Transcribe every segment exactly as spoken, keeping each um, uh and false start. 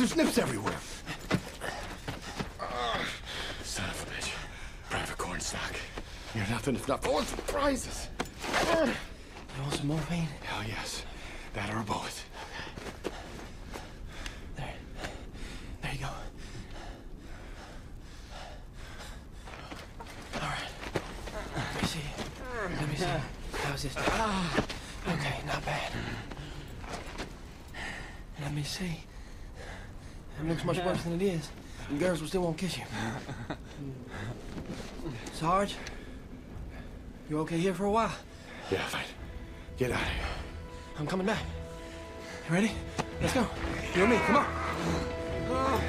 There's nips everywhere. Uh, son of a bitch. Private Cornstalk. You're nothing if not full of surprises. Uh, you want some morphine? Hell yes. That or a bullet. There. There you go. All right. Let me see. Let me see. How's this? Ah, okay, not bad. Let me see. It looks much worse than it is. And girls will still won't kiss you. Sarge, you okay here for a while? Yeah, fine. Get out of here. I'm coming back. You ready? Let's go. You and me, come on. Oh.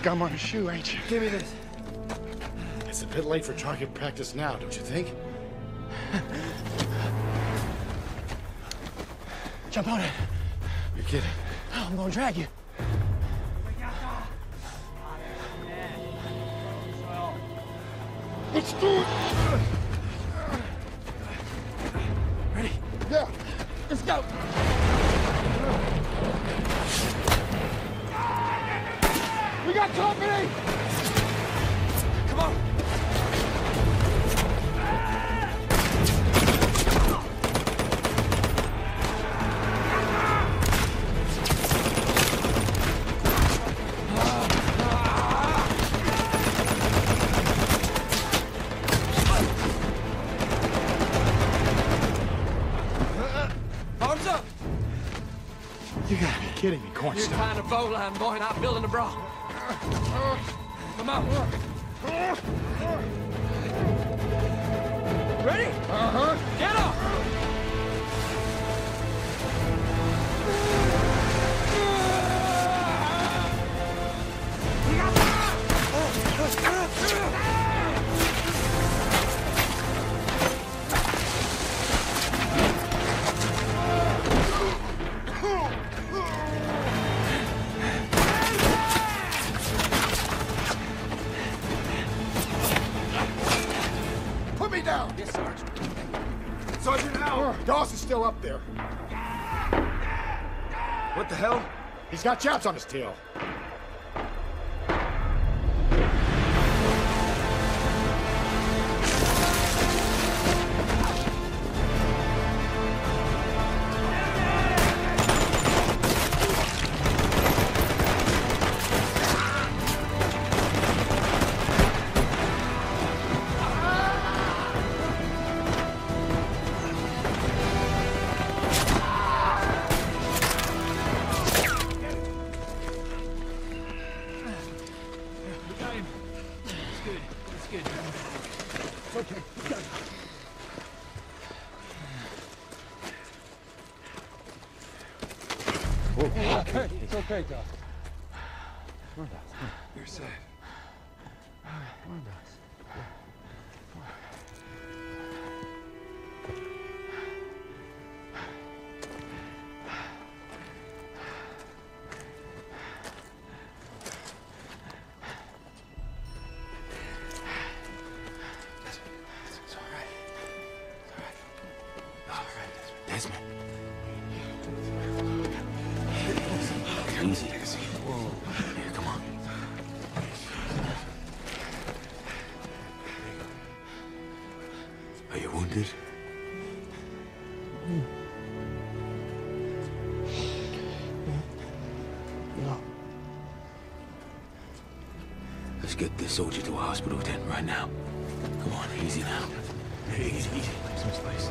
Gum on a shoe, ain't you? Give me this. It's a bit late for target practice now, don't you think? Jump on it. You're kidding. I'm gonna drag you. Let's do it. Ready? Yeah. Let's go. We got company! Come on! Arms up! You gotta be kidding me, Cornstalk. You're tying a bowline, boy, not building a bra. Come on. Ready? Uh-huh. Get up! Yes, Sergeant. Sergeant, now! Doss is still up there. What the hell? He's got chaps on his tail. Okay, it's okay, Doss. We're Doss. You're safe. Okay, we're Doss. It's, it's all right. It's all right. easy. Take a seat. Whoa. Here, come on. Are you wounded? No. Let's get this soldier to a hospital tent right now. Come on, easy now. Easy, easy. Place, place.